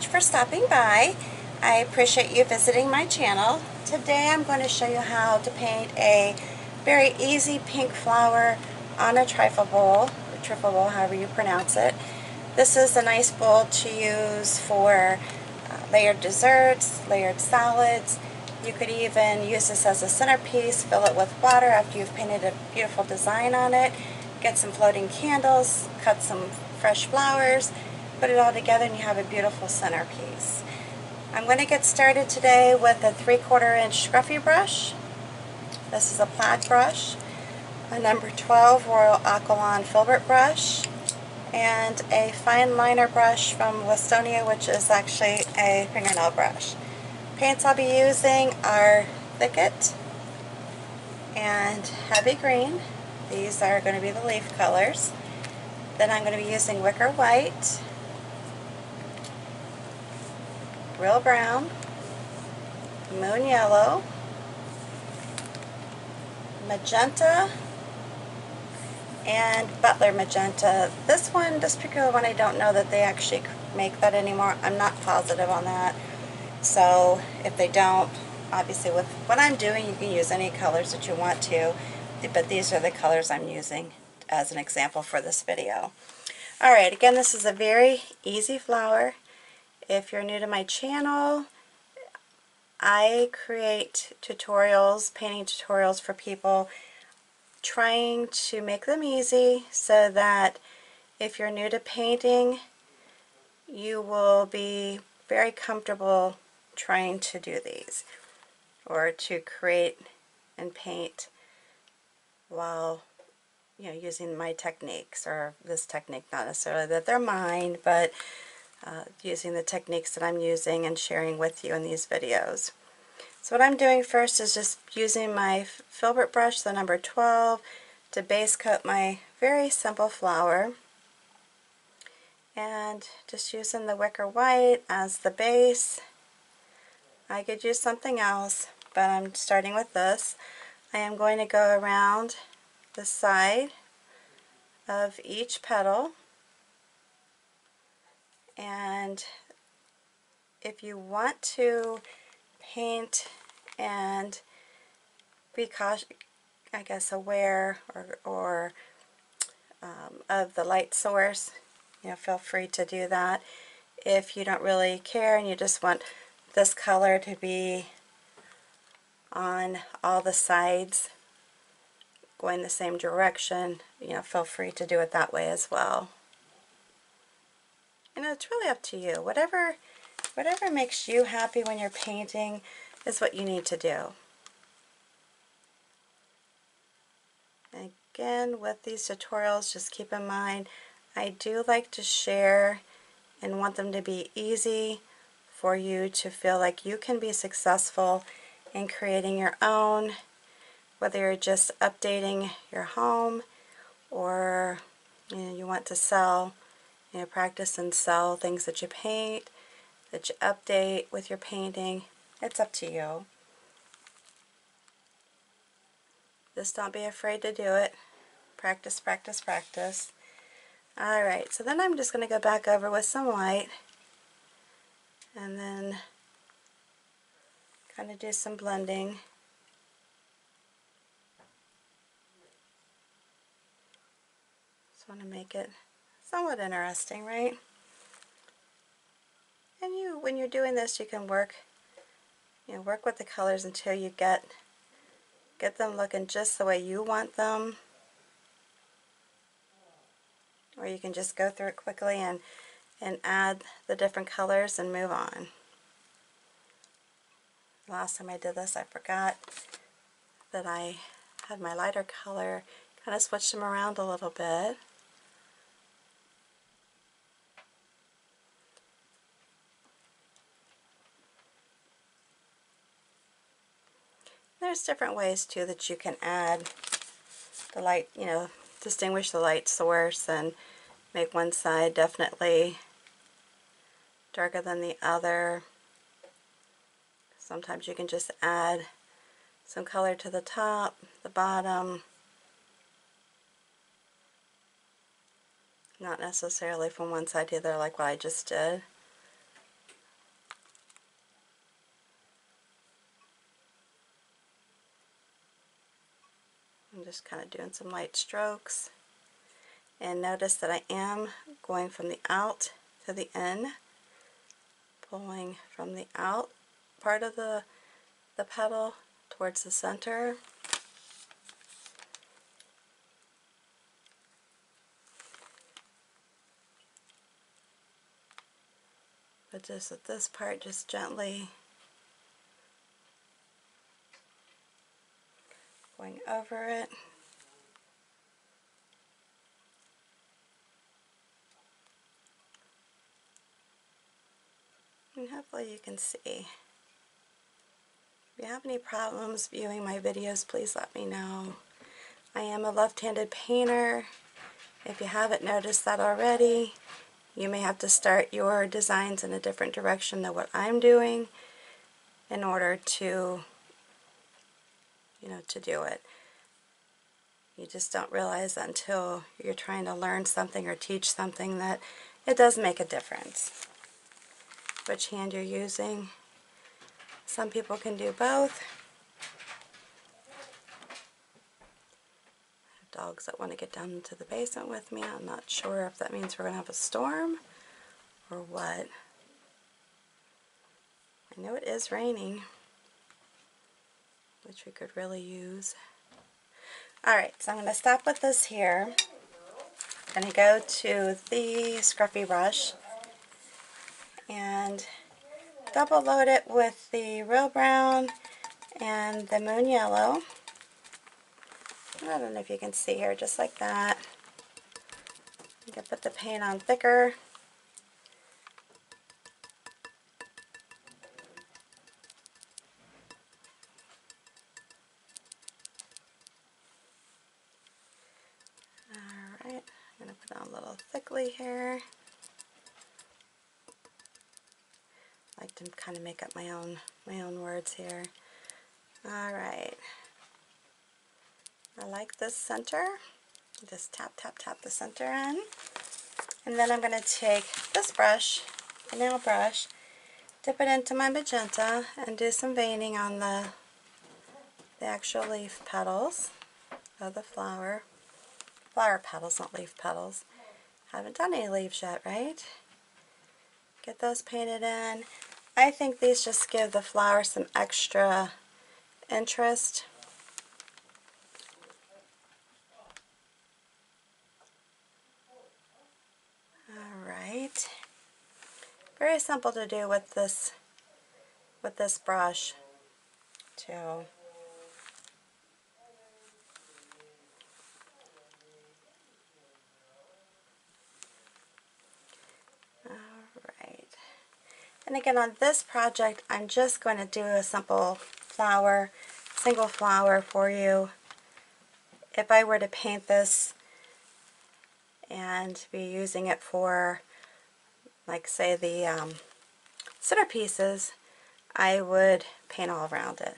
much for stopping by. I appreciate you visiting my channel. Today I'm going to show you how to paint a very easy pink flower on a trifle bowl, however you pronounce it. This is a nice bowl to use for layered desserts, layered salads. You could even use this as a centerpiece, fill it with water after you've painted a beautiful design on it, get some floating candles, cut some fresh flowers, put it all together and you have a beautiful centerpiece. I'm going to get started today with a 3/4 inch scruffy brush. This is a Plaid brush, a number 12 Royal Aqualon filbert brush, and a fine liner brush from Westonia, which is actually a fingernail brush. Paints I'll be using are Thicket and Heavy Green. These are going to be the leaf colors. Then I'm going to be using Wicker White, Real Brown, Moon Yellow, Magenta, and Butler Magenta. This one, this particular one, I don't know that they actually make that anymore. I'm not positive on that. So if they don't, obviously with what I'm doing, you can use any colors that you want to, but these are the colors I'm using as an example for this video. Alright, again, this is a very easy flower. If you're new to my channel, I create tutorials, painting tutorials for people, trying to make them easy so that if you're new to painting, you will be very comfortable trying to do these or to create and paint while, you know, using my techniques, or this technique, not necessarily that they're mine, but using the techniques that I'm using and sharing with you in these videos. So what I'm doing first is just using my filbert brush, the number 12, to base coat my very simple flower. And just using the Wicker White as the base. I could use something else, but I'm starting with this. I am going to go around the side of each petal, and if you want to paint and be cautious, I guess, aware or of the light source, you know, feel free to do that. If you don't really care and you just want this color to be on all the sides going the same direction, you know, feel free to do it that way as well. You know, it's really up to you. Whatever makes you happy when you're painting is what you need to do. Again, with these tutorials, just keep in mind, I do like to share and want them to be easy for you to feel like you can be successful in creating your own, whether you're just updating your home or, you know, you want to sell, you know, practice and sell things that you paint, that you update with your painting. It's up to you. Just don't be afraid to do it. Practice, practice, practice. Alright, so then I'm just going to go back over with some white and then kind of do some blending. Just want to make it somewhat interesting, right? And you, when you're doing this, you can work, you know, work with the colors until you get them looking just the way you want them. Or you can just go through it quickly and add the different colors and move on. Last time I did this, I forgot that I had my lighter color, kind of switched them around a little bit. There's different ways too that you can add the light, you know, distinguish the light source and make one side definitely darker than the other. Sometimes you can just add some color to the top, the bottom, not necessarily from one side to the other like what I just did. just kind of doing some light strokes. And notice that I am going from the out to the in, pulling from the out part of the petal towards the center. But just at this part, just gently going over it. And hopefully you can see. If you have any problems viewing my videos, please let me know. I am a left-handed painter. If you haven't noticed that already, you may have to start your designs in a different direction than what I'm doing in order to, you know, to do it. You just don't realize until you're trying to learn something or teach something that it does make a difference which hand you're using. Some people can do both. Dogs that want to get down to the basement with me. I'm not sure if that means we're going to have a storm or what. I know it is raining, which we could really use. Alright, so I'm going to stop with this here. I'm going to go to the scruffy brush and double load it with the Real Brown and the Moon Yellow. I don't know if you can see here, just like that. I'm going to put the paint on thicker. Alright, I'm going to put it on a little thickly here. I like to kind of make up my own words here. Alright. I like this center. Just tap, tap, tap the center in. And then I'm going to take this brush, the nail brush, dip it into my magenta and do some veining on the actual leaf petals of the flower. Flower petals, not leaf petals. Haven't done any leaves yet, right? Get those painted in. I think these just give the flower some extra interest. Very simple to do with this brush too. Alright. And again, on this project, I'm just going to do a simple flower, single flower for you. If I were to paint this and be using it for, like, say, the centerpieces, I would paint all around it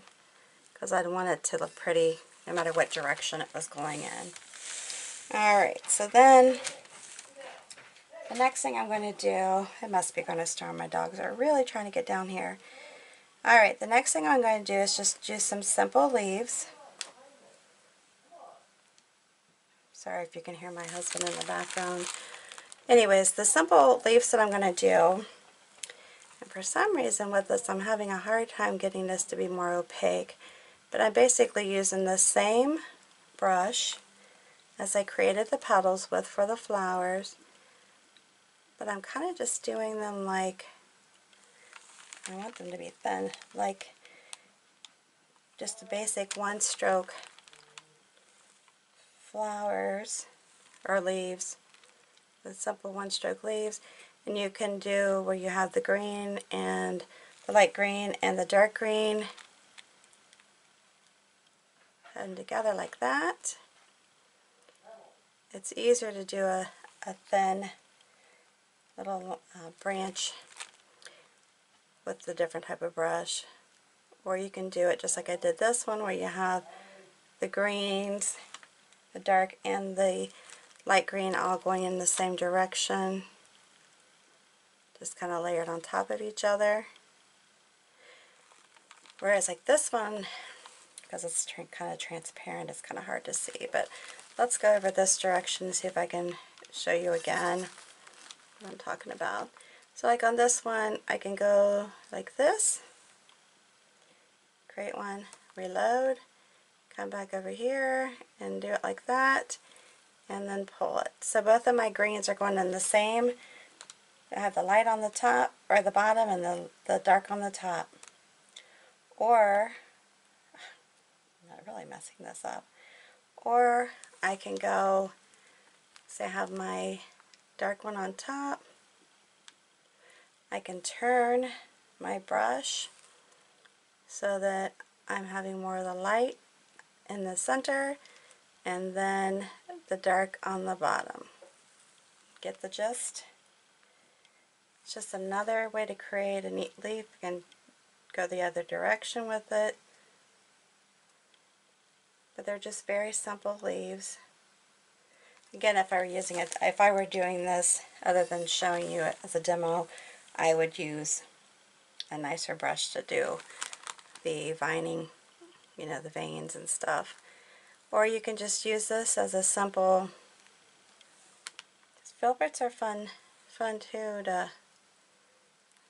because I'd want it to look pretty no matter what direction it was going in. Alright, so then the next thing I'm going to do, it must be going to storm, my dogs are really trying to get down here. Alright, the next thing I'm going to do is just do some simple leaves. Sorry if you can hear my husband in the background. Anyways, the simple leaves that I'm going to do, and for some reason with this I'm having a hard time getting this to be more opaque, but I'm basically using the same brush as I created the petals with for the flowers, but I'm kind of just doing them like, I want them to be thin, like just a basic one stroke flowers or leaves. The simple one stroke leaves, and you can do where you have the green and the light green and the dark green and together like that. It's easier to do a thin little branch with the different type of brush, or you can do it just like I did this one where you have the greens, the dark and the light green all going in the same direction, just kind of layered on top of each other. Whereas like this one, because it's kind of transparent, it's kind of hard to see. But let's go over this direction, see if I can show you again what I'm talking about. So like on this one, I can go like this, create one, reload, come back over here and do it like that, and then pull it. So both of my greens are going in the same. I have the light on the top, or the bottom, and the dark on the top. Or, I'm not really messing this up, or I can go, say I have my dark one on top, I can turn my brush so that I'm having more of the light in the center and then the dark on the bottom. Get the gist? It's just another way to create a neat leaf. You can go the other direction with it, but they're just very simple leaves. Again, if I were using it, if I were doing this other than showing you it as a demo, I would use a nicer brush to do the vining, you know, the veins and stuff. Or you can just use this as a simple. Filberts are fun too to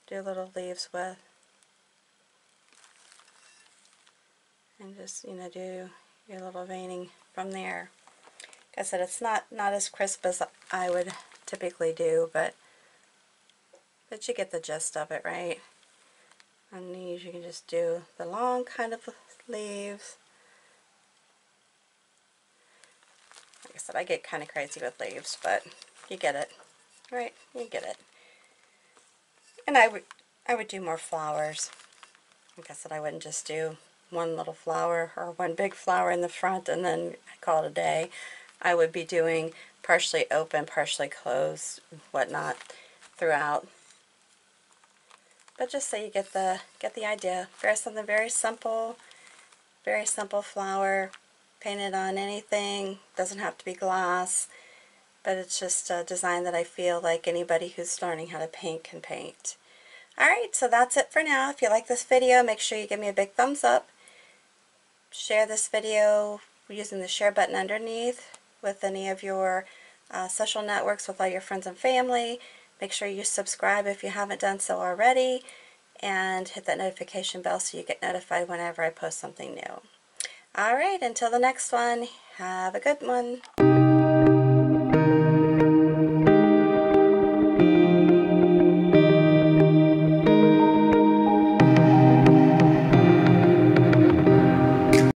do little leaves with, and just, you know, do your little veining from there. Like I said, it's not as crisp as I would typically do, but you get the gist of it, right? On these, you can just do the long kind of leaves. Like I said, I get kind of crazy with leaves, but you get it. Right, you get it. And I would do more flowers. Like I said, I wouldn't just do one little flower or one big flower in the front and then call it a day. I would be doing partially open, partially closed, whatnot throughout. But just so you get the idea. There's something very simple flower. Painted on anything. Doesn't have to be glass. But it's just a design that I feel like anybody who's learning how to paint can paint. Alright, so that's it for now. If you like this video, make sure you give me a big thumbs up. Share this video using the share button underneath with any of your social networks, with all your friends and family. Make sure you subscribe if you haven't done so already. And hit that notification bell so you get notified whenever I post something new. Alright, until the next one, have a good one.